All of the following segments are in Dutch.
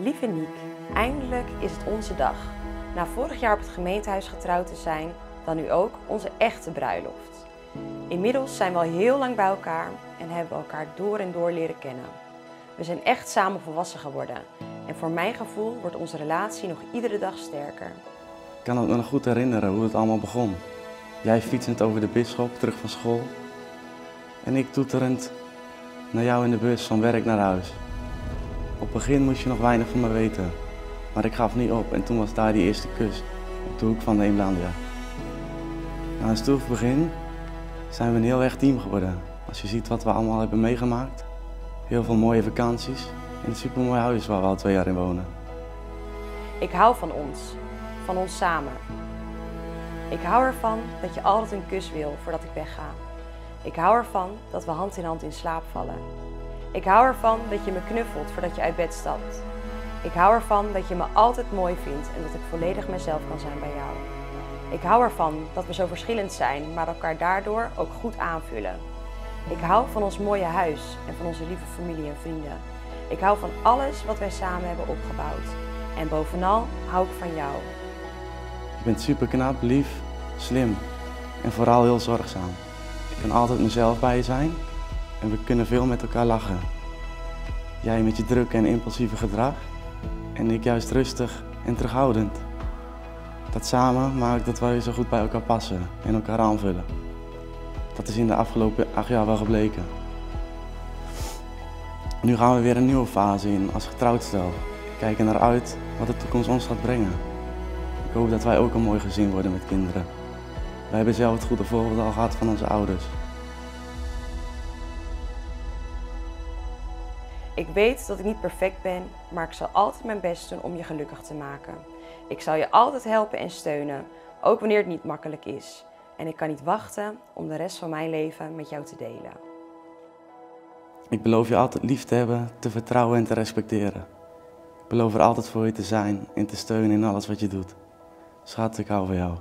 Lieve Niek, eindelijk is het onze dag. Na vorig jaar op het gemeentehuis getrouwd te zijn, dan nu ook onze echte bruiloft. Inmiddels zijn we al heel lang bij elkaar en hebben we elkaar door en door leren kennen. We zijn echt samen volwassen geworden en voor mijn gevoel wordt onze relatie nog iedere dag sterker. Ik kan het me nog goed herinneren hoe het allemaal begon. Jij fietsend over de Bisschop terug van school en ik toeterend naar jou in de bus van werk naar huis. Op het begin moest je nog weinig van me weten, maar ik gaf niet op en toen was daar die eerste kus op de hoek van de Eemlandia. Na een stroef begin zijn we een heel echt team geworden. Als je ziet wat we allemaal hebben meegemaakt, heel veel mooie vakanties en een supermooi huis waar we al 2 jaar in wonen. Ik hou van ons samen. Ik hou ervan dat je altijd een kus wil voordat ik wegga. Ik hou ervan dat we hand in hand in slaap vallen. Ik hou ervan dat je me knuffelt voordat je uit bed stapt. Ik hou ervan dat je me altijd mooi vindt en dat ik volledig mezelf kan zijn bij jou. Ik hou ervan dat we zo verschillend zijn, maar elkaar daardoor ook goed aanvullen. Ik hou van ons mooie huis en van onze lieve familie en vrienden. Ik hou van alles wat wij samen hebben opgebouwd. En bovenal hou ik van jou. Je bent superknap, lief, slim en vooral heel zorgzaam. Ik kan altijd mezelf bij je zijn. En we kunnen veel met elkaar lachen. Jij met je drukke en impulsieve gedrag en ik juist rustig en terughoudend. Dat samen maakt dat wij zo goed bij elkaar passen en elkaar aanvullen. Dat is in de afgelopen 8 jaar wel gebleken. Nu gaan we weer een nieuwe fase in als getrouwd stel. We kijken naar uit wat de toekomst ons gaat brengen. Ik hoop dat wij ook een mooi gezin worden met kinderen. Wij hebben zelf het goede voorbeeld al gehad van onze ouders. Ik weet dat ik niet perfect ben, maar ik zal altijd mijn best doen om je gelukkig te maken. Ik zal je altijd helpen en steunen, ook wanneer het niet makkelijk is. En ik kan niet wachten om de rest van mijn leven met jou te delen. Ik beloof je altijd lief te hebben, te vertrouwen en te respecteren. Ik beloof er altijd voor je te zijn en te steunen in alles wat je doet. Schat, ik hou van jou.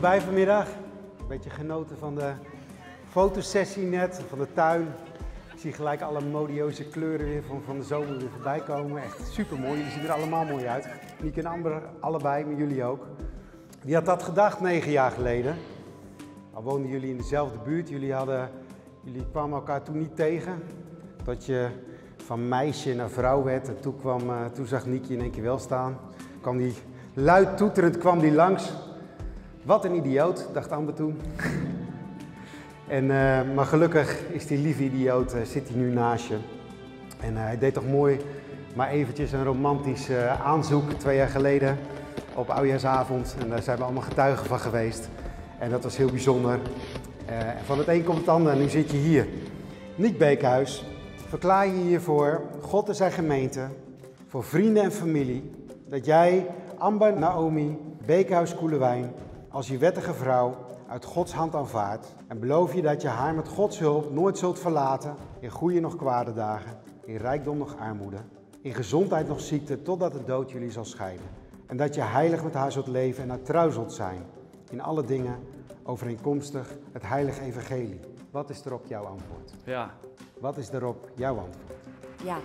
Bij vanmiddag. Een beetje genoten van de fotosessie net, van de tuin. Ik zie gelijk alle modieuze kleuren weer van de zomer weer voorbij komen. Echt super mooi. Jullie zien er allemaal mooi uit. Niek en Amber, allebei, maar jullie ook. Wie had dat gedacht 9 jaar geleden? Al woonden jullie in dezelfde buurt. Jullie kwamen elkaar toen niet tegen. Dat je van meisje naar vrouw werd. En toen zag Niek je in één keer wel staan. Kwam die luid toeterend langs. Wat een idioot, dacht Amber toen. Maar gelukkig is die lieve idioot, zit hij nu naast je. Hij deed toch mooi, maar eventjes een romantisch aanzoek 2 jaar geleden op oudjaarsavond. En daar zijn we allemaal getuigen van geweest. En dat was heel bijzonder. Van het een komt het ander en nu zit je hier. Niek Beekhuis, verklaar je hier voor God en zijn gemeente, voor vrienden en familie, dat jij Amber Naomi Beekhuis Koelewijn als je wettige vrouw uit Gods hand aanvaardt en beloof je dat je haar met Gods hulp nooit zult verlaten in goede nog kwade dagen, in rijkdom nog armoede, in gezondheid nog ziekte totdat de dood jullie zal scheiden. En dat je heilig met haar zult leven en haar trouw zult zijn, in alle dingen overeenkomstig het heilige evangelie. Wat is erop jouw antwoord? Ja. Wat is erop jouw antwoord? Ja.